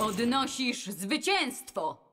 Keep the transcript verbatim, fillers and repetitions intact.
Odnosisz zwycięstwo!